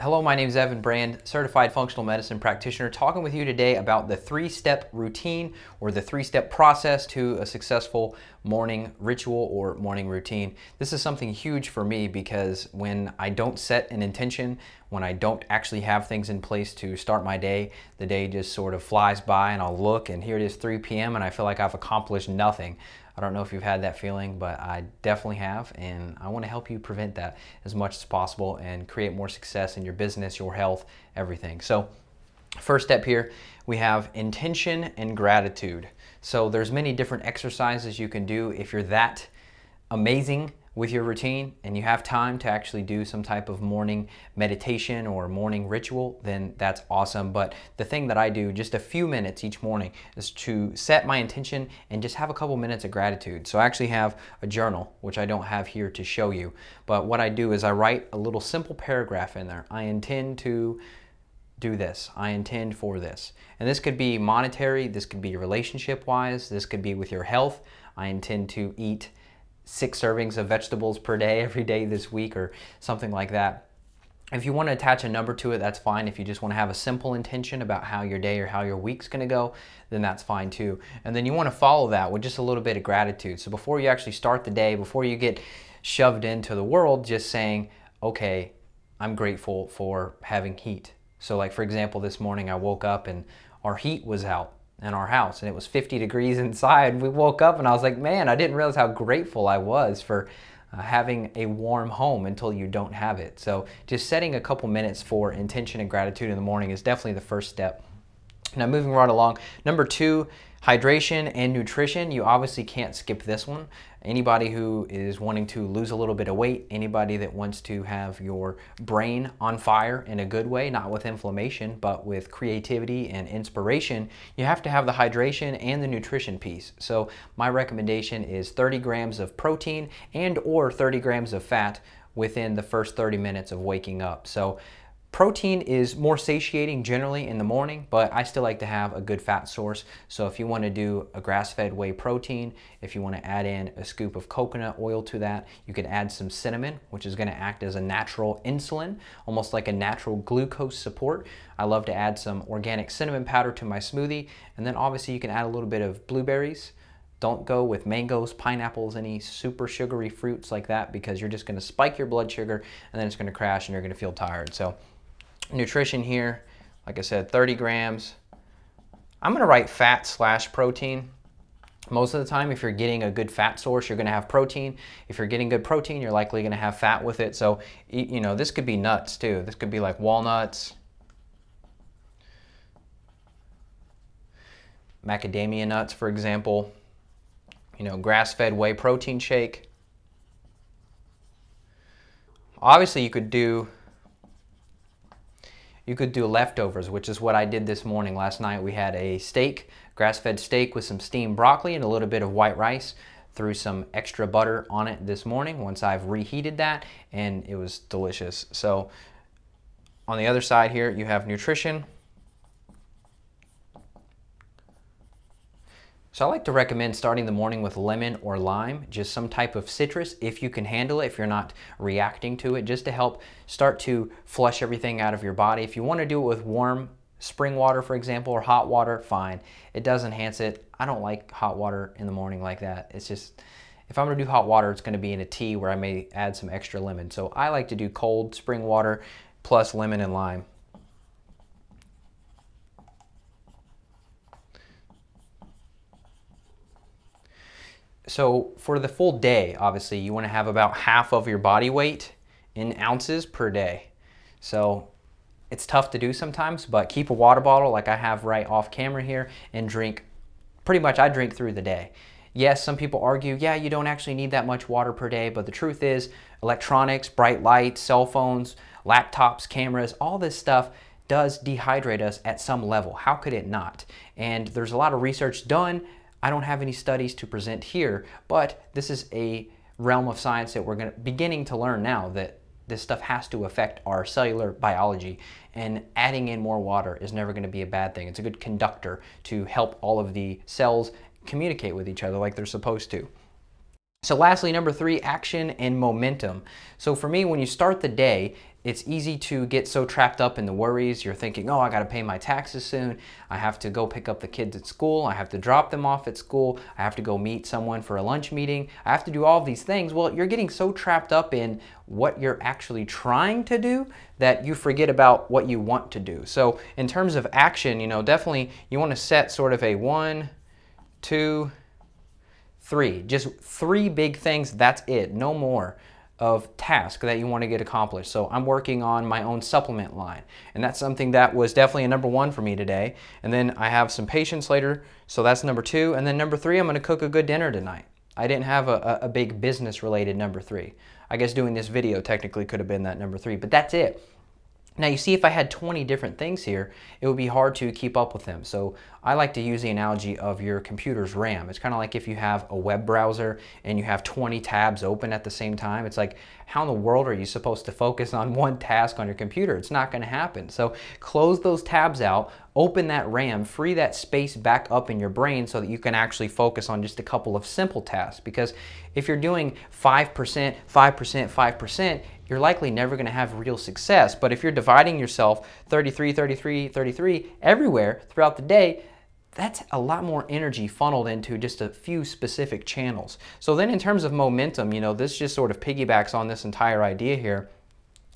Hello, my name is Evan Brand, certified functional medicine practitioner, talking with you today about the three-step routine or the three-step process to a successful morning ritual or morning routine. This is something huge for me because when I don't set an intention, when I don't actually have things in place to start my day, the day just sort of flies by and I'll look and here it is 3 p.m. and I feel like I've accomplished nothing. I don't know if you've had that feeling, but I definitely have, and I want to help you prevent that as much as possible and create more success in your business, your health, everything. So first step here, we have intention and gratitude. So there's many different exercises you can do if you're that amazing with your routine and you have time to actually do some type of morning meditation or morning ritual, then that's awesome. But the thing that I do just a few minutes each morning is to set my intention and just have a couple minutes of gratitude. So I actually have a journal, which I don't have here to show you. But what I do is I write a little simple paragraph in there. I intend to do this. I intend for this. And this could be monetary. This could be relationship wise. This could be with your health. I intend to eat 6 servings of vegetables per day every day this week or something like that. If you want to attach a number to it, that's fine. If you just want to have a simple intention about how your day or how your week's going to go, then that's fine too. And then you want to follow that with just a little bit of gratitude. So before you actually start the day, before you get shoved into the world, just saying, okay, I'm grateful for having heat. So like for example, this morning I woke up and our heat was out in our house and it was 50 degrees inside. We woke up and I was like, man, I didn't realize how grateful I was for having a warm home until you don't have it. So just setting a couple minutes for intention and gratitude in the morning is definitely the first step. Now moving right along, number 2, hydration and nutrition. You obviously can't skip this one. Anybody who is wanting to lose a little bit of weight, anybody that wants to have your brain on fire in a good way, not with inflammation, but with creativity and inspiration, you have to have the hydration and the nutrition piece. So my recommendation is 30 grams of protein and or 30 grams of fat within the first 30 minutes of waking up. So protein is more satiating generally in the morning, but I still like to have a good fat source. So if you want to do a grass-fed whey protein, if you want to add in a scoop of coconut oil to that, you can add some cinnamon, which is going to act as a natural insulin, almost like a natural glucose support. I love to add some organic cinnamon powder to my smoothie, and then obviously you can add a little bit of blueberries. Don't go with mangoes, pineapples, any super sugary fruits like that, because you're just going to spike your blood sugar, and then it's going to crash and you're going to feel tired. So nutrition here, like I said, 30 grams. I'm going to write fat / protein. Most of the time, if you're getting a good fat source, you're going to have protein. If you're getting good protein, you're likely going to have fat with it. So, you know, this could be nuts too. This could be like walnuts, macadamia nuts, for example, you know, grass-fed whey protein shake. Obviously, you could do leftovers, which is what I did this morning. Last night we had a steak, grass-fed steak with some steamed broccoli and a little bit of white rice. Threw some extra butter on it this morning once I've reheated that, and it was delicious. So on the other side here, you have nutrition. So I like to recommend starting the morning with lemon or lime, just some type of citrus if you can handle it, if you're not reacting to it, just to help start to flush everything out of your body. If you want to do it with warm spring water, for example, or hot water, fine. It does enhance it. I don't like hot water in the morning like that. It's just, if I'm going to do hot water, it's going to be in a tea where I may add some extra lemon. So I like to do cold spring water plus lemon and lime. So for the full day, obviously, you want to have about half of your body weight in ounces per day. So it's tough to do sometimes, but keep a water bottle like I have right off camera here and drink. Pretty much I drink through the day. Yes, some people argue, yeah, you don't actually need that much water per day, but the truth is electronics, bright lights, cell phones, laptops, cameras, all this stuff does dehydrate us at some level. How could it not? And there's a lot of research done. I don't have any studies to present here, but this is a realm of science that we're beginning to learn now, that this stuff has to affect our cellular biology, and adding in more water is never going to be a bad thing. It's a good conductor to help all of the cells communicate with each other like they're supposed to. So lastly, number three, action and momentum. So for me, when you start the day, it's easy to get so trapped up in the worries. You're thinking, oh, I got to pay my taxes soon. I have to go pick up the kids at school. I have to drop them off at school. I have to go meet someone for a lunch meeting. I have to do all of these things. Well, you're getting so trapped up in what you're actually trying to do that you forget about what you want to do. So in terms of action, you know, definitely you want to set sort of a 1, 2, 3, just 3 big things. That's it. No more of task that you want to get accomplished. So I'm working on my own supplement line, and that's something that was definitely a number 1 for me today. And then I have some patients later, so that's number 2. And then number 3, I'm going to cook a good dinner tonight. I didn't have a big business related number 3. I guess doing this video technically could have been that number 3, but that's it. Now you see, if I had 20 different things here, it would be hard to keep up with them. So I like to use the analogy of your computer's RAM. It's kind of like if you have a web browser and you have 20 tabs open at the same time. It's like, how in the world are you supposed to focus on one task on your computer? It's not going to happen. So close those tabs out, open that RAM, free that space back up in your brain so that you can actually focus on just a couple of simple tasks. Because if you're doing 5%, 5%, 5%, you're likely never going to have real success. But if you're dividing yourself 33, 33, 33 everywhere throughout the day, that's a lot more energy funneled into just a few specific channels. So then in terms of momentum, you know, this just sort of piggybacks on this entire idea here,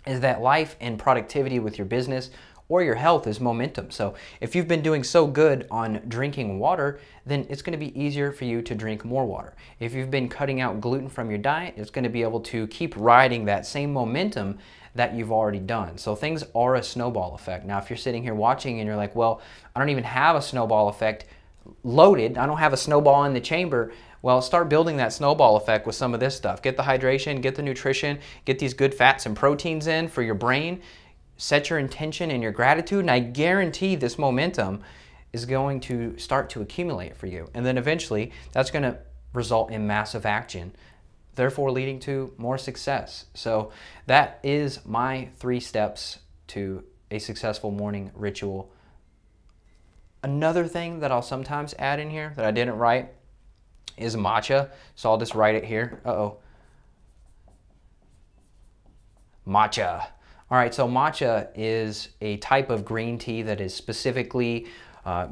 is that life and productivity with your business or your health is momentum. So if you've been doing so good on drinking water, then it's going to be easier for you to drink more water. If you've been cutting out gluten from your diet, it's going to be able to keep riding that same momentum that you've already done. So things are a snowball effect. Now, if you're sitting here watching and you're like, well, I don't even have a snowball effect loaded. I don't have a snowball in the chamber. Well, start building that snowball effect with some of this stuff. Get the hydration, get the nutrition, get these good fats and proteins in for your brain. Set your intention and your gratitude, and I guarantee this momentum is going to start to accumulate for you. And then eventually, that's going to result in massive action, therefore leading to more success. So that is my 3 steps to a successful morning ritual. Another thing that I'll sometimes add in here that I didn't write is matcha. So I'll just write it here. Uh-oh. Matcha. All right, so matcha is a type of green tea that is specifically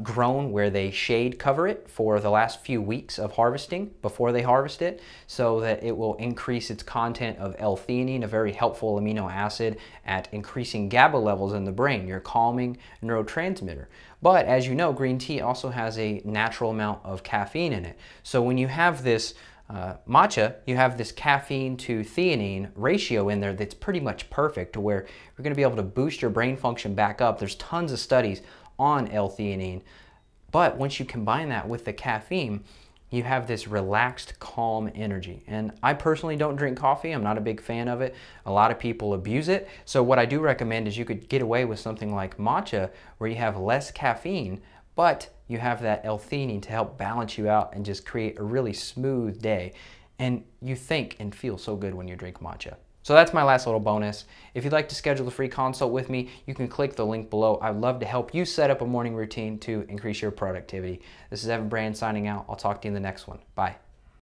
grown where they shade cover it for the last few weeks of harvesting before they harvest it, so that it will increase its content of L-theanine, a very helpful amino acid at increasing GABA levels in the brain, your calming neurotransmitter. But as you know, green tea also has a natural amount of caffeine in it. So when you have this matcha, you have this caffeine to theanine ratio in there that's pretty much perfect, to where you're going to be able to boost your brain function back up. There's tons of studies on L-theanine, but once you combine that with the caffeine, you have this relaxed, calm energy. And I personally don't drink coffee. I'm not a big fan of it. A lot of people abuse it. So what I do recommend is you could get away with something like matcha, where you have less caffeine, but you have that L-theanine to help balance you out and just create a really smooth day. And you think and feel so good when you drink matcha. So that's my last little bonus. If you'd like to schedule a free consult with me, you can click the link below. I'd love to help you set up a morning routine to increase your productivity. This is Evan Brand signing out. I'll talk to you in the next one. Bye.